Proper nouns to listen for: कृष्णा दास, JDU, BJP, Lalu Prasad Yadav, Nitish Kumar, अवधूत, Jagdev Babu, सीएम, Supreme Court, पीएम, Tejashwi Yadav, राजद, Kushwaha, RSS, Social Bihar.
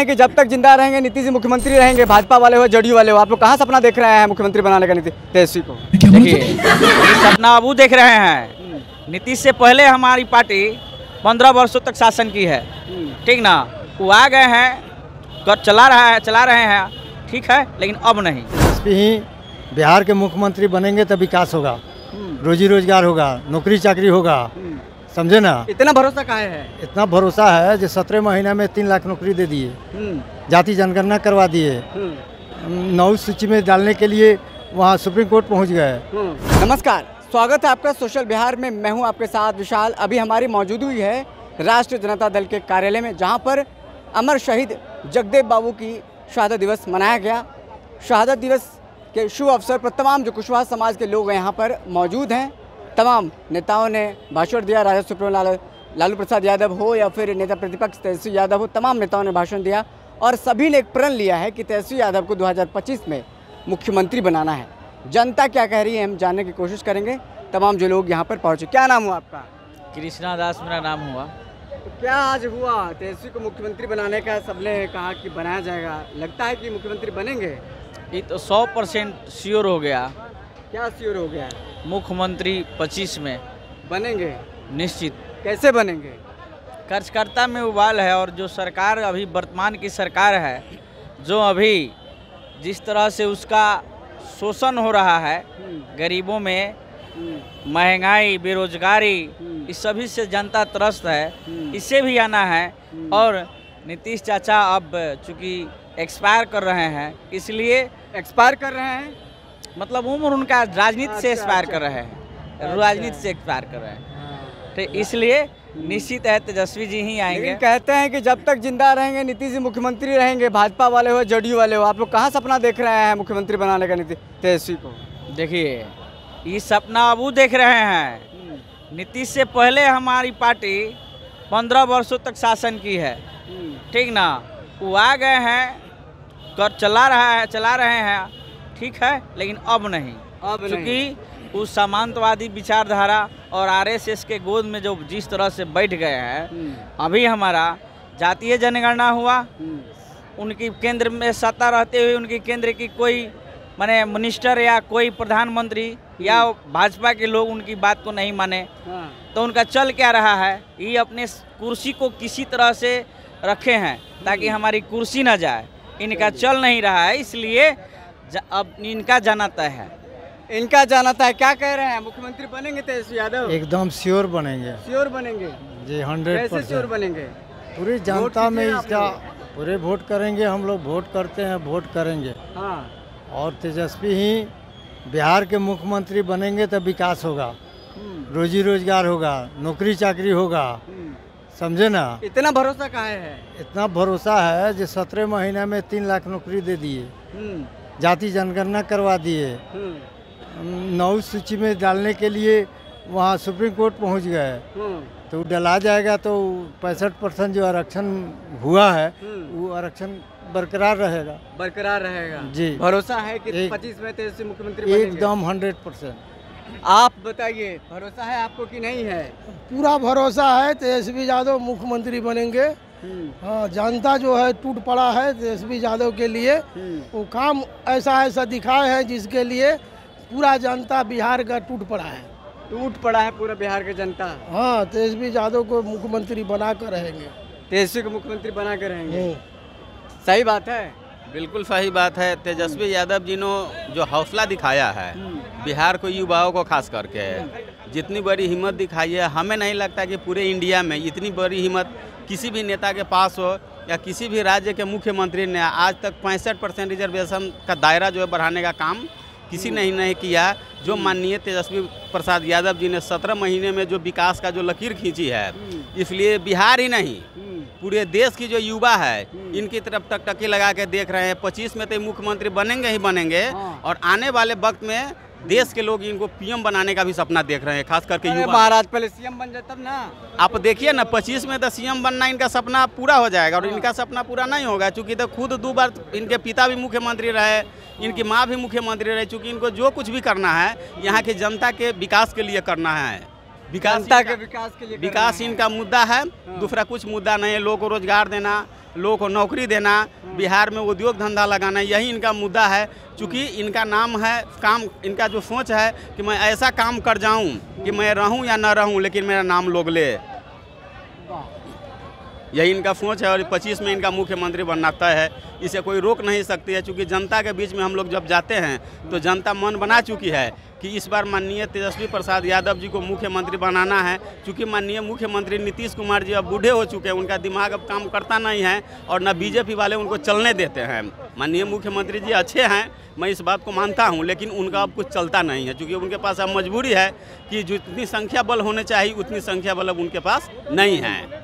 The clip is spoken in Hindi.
हैं कि जब तक जिंदा रहेंगे नीतीश जी मुख्यमंत्री रहेंगे, भाजपा वाले हो जेडीयू वाले हो। आप लोग कहाँ सपना देख रहे हैं मुख्यमंत्री बनाने का नीतीश तेजस्वी को? देखिए सपना अब देख रहे हैं, नीतीश से पहले हमारी पार्टी 15 वर्षों तक शासन की है, ठीक ना। वो आ गए हैं, चला रहे हैं, ठीक है, लेकिन अब नहीं। ही बिहार के मुख्यमंत्री बनेंगे तो विकास होगा, रोजी रोजगार होगा, नौकरी चाकरी होगा, समझे ना। इतना भरोसा काहे है? इतना भरोसा है जो 17 महीना में 3 लाख नौकरी दे दिए, जाति जनगणना करवा दिए, 9 सूची में डालने के लिए वहाँ सुप्रीम कोर्ट पहुँच गए। नमस्कार, स्वागत है आपका सोशल बिहार में। मैं हूँ आपके साथ विशाल। अभी हमारी मौजूदगी है राष्ट्रीय जनता दल के कार्यालय में, जहाँ पर अमर शहीद जगदेव बाबू की शहादत दिवस मनाया गया। शहादत दिवस के शुभ अवसर पर तमाम जो कुशवाहा समाज के लोग यहाँ पर मौजूद हैं, तमाम नेताओं ने भाषण दिया। राजद सुप्रीम लालू प्रसाद यादव हो या फिर नेता प्रतिपक्ष तेजस्वी यादव हो, तमाम नेताओं ने भाषण दिया और सभी ने एक प्रण लिया है कि तेजस्वी यादव को 2025 में मुख्यमंत्री बनाना है। जनता क्या कह रही है हम जानने की कोशिश करेंगे, तमाम जो लोग यहाँ पर पहुँचे। क्या नाम हुआ आपका? कृष्णा दास मेरा नाम हुआ। तो क्या आज हुआ तेजस्वी को मुख्यमंत्री बनाने का? सबने कहा कि बनाया जाएगा, लगता है कि मुख्यमंत्री बनेंगे? ये तो 100% श्योर हो गया। क्या श्योर हो गया? मुख्यमंत्री 25 में बनेंगे निश्चित। कैसे बनेंगे? कार्यकर्ता में उबाल है, और जो सरकार अभी वर्तमान की सरकार है, जो अभी जिस तरह से उसका शोषण हो रहा है गरीबों में, महंगाई, बेरोजगारी, इस सभी से जनता त्रस्त है, इससे भी आना है। और नीतीश चाचा अब चूँकि एक्सपायर कर रहे हैं, इसलिए एक्सपायर कर रहे हैं, मतलब उम्र उनका राजनीति से एक्सपायर कर रहे हैं, राजनीति से एक्सपायर कर रहे हैं, तो इसलिए निश्चित है तेजस्वी जी ही आएंगे। कहते हैं कि जब तक जिंदा रहेंगे नीतीश जी मुख्यमंत्री रहेंगे, भाजपा वाले हो जेडीयू वाले हो। आप लोग कहाँ सपना देख रहे हैं मुख्यमंत्री बनाने का नीतीश तेजस्वी को? देखिए ये सपना अब देख रहे हैं, नीतीश से पहले हमारी पार्टी 15 वर्षों तक शासन की है, ठीक ना। वो आ गए हैं, चला रहे हैं, ठीक है, लेकिन अब नहीं। अब क्योंकि उस सामंतवादी विचारधारा और आरएसएस के गोद में जो जिस तरह से बैठ गए हैं, अभी हमारा जातीय जनगणना हुआ, उनकी केंद्र में सत्ता रहते हुए उनकी केंद्र की कोई माने मिनिस्टर या कोई प्रधानमंत्री या भाजपा के लोग उनकी बात को नहीं माने, तो उनका चल क्या रहा है, ये अपने कुर्सी को किसी तरह से रखे हैं ताकि हमारी कुर्सी ना जाए। इनका चल नहीं रहा है, इसलिए अब इनका जाना तय है, इनका जाना तय। क्या कह रहे हैं मुख्यमंत्री बनेंगे तेजस्वी यादव? एकदम श्योर बनेंगे। श्योर बनेंगे जी, 100% श्योर बनेंगे। पूरी जनता में इसका पूरे वोट करेंगे, हम लोग वोट करते हैं, वोट करेंगे। हाँ, और तेजस्वी ही बिहार के मुख्यमंत्री बनेंगे तो विकास होगा, रोजी रोजगार होगा, नौकरी चाकरी होगा, समझे ना। इतना भरोसा काहे है? इतना भरोसा है जो 17 महीना में 3 लाख नौकरी दे दिए, जाति जनगणना करवा दिए, 9 सूची में डालने के लिए वहाँ सुप्रीम कोर्ट पहुँच गए, तो डाला जाएगा तो 65% जो आरक्षण हुआ है वो आरक्षण बरकरार रहेगा जी। भरोसा है कि 25 में तेजस्वी मुख्यमंत्री एकदम 100%। आप बताइए, भरोसा है आपको कि नहीं है? पूरा भरोसा है तेजस्वी यादव मुख्यमंत्री बनेंगे। हाँ, जनता जो है टूट पड़ा है तेजस्वी यादव के लिए। वो काम ऐसा दिखाए हैं जिसके लिए पूरा जनता बिहार का टूट पड़ा है पूरा बिहार की जनता। हाँ, तेजस्वी यादव को मुख्यमंत्री बना कर रहेंगे, तेजस्वी को मुख्यमंत्री बना कर रहेंगे। सही बात है, बिल्कुल सही बात है। तेजस्वी यादव जी ने जो हौसला दिखाया है बिहार को, युवाओं को खास करके, जितनी बड़ी हिम्मत दिखाई है, हमें नहीं लगता कि पूरे इंडिया में इतनी बड़ी हिम्मत किसी भी नेता के पास हो या किसी भी राज्य के मुख्यमंत्री ने आज तक 65% रिजर्वेशन का दायरा जो है बढ़ाने का काम किसी ने नहीं किया, जो माननीय तेजस्वी प्रसाद यादव जी ने 17 महीने में जो विकास का जो लकीर खींची है। इसलिए बिहार ही नहीं पूरे देश की जो युवा है इनकी तरफ टकटकी लगा के देख रहे हैं। 25 में तो मुख्यमंत्री बनेंगे ही बनेंगे, और आने वाले वक्त में देश के लोग इनको पीएम बनाने का भी सपना देख रहे हैं, खास करके युवा। महाराज पहले सीएम बन जाए तब ना। आप देखिए ना, 25 में तो सीएम बनना इनका सपना पूरा हो जाएगा, और इनका सपना पूरा नहीं होगा चूँकि तो खुद 2 बार इनके पिता भी मुख्यमंत्री रहे, इनकी माँ भी मुख्यमंत्री रहे। चूँकि इनको जो कुछ भी करना है यहाँ की जनता के विकास के लिए करना है। विकास इनका मुद्दा है, दूसरा कुछ मुद्दा नहीं है। लोगों को रोजगार देना, लोगों को नौकरी देना, बिहार में उद्योग धंधा लगाना, यही इनका मुद्दा है। चूँकि इनका नाम है काम, इनका जो सोच है कि मैं ऐसा काम कर जाऊं कि मैं रहूं या ना रहूं लेकिन मेरा नाम लोग ले, यही इनका सोच है। और 25 में इनका मुख्यमंत्री बनना तय है, इसे कोई रोक नहीं सकती है। चूँकि जनता के बीच में हम लोग जब जाते हैं तो जनता मन बना चुकी है कि इस बार माननीय तेजस्वी प्रसाद यादव जी को मुख्यमंत्री बनाना है। चूँकि माननीय मुख्यमंत्री नीतीश कुमार जी अब बूढ़े हो चुके हैं, उनका दिमाग अब काम करता नहीं है और न बीजेपी वाले उनको चलने देते हैं। माननीय मुख्यमंत्री जी अच्छे हैं, मैं इस बात को मानता हूं, लेकिन उनका अब कुछ चलता नहीं है। चूँकि उनके पास अब मजबूरी है कि जितनी संख्या बल होने चाहिए उतनी संख्या बल अब उनके पास नहीं है।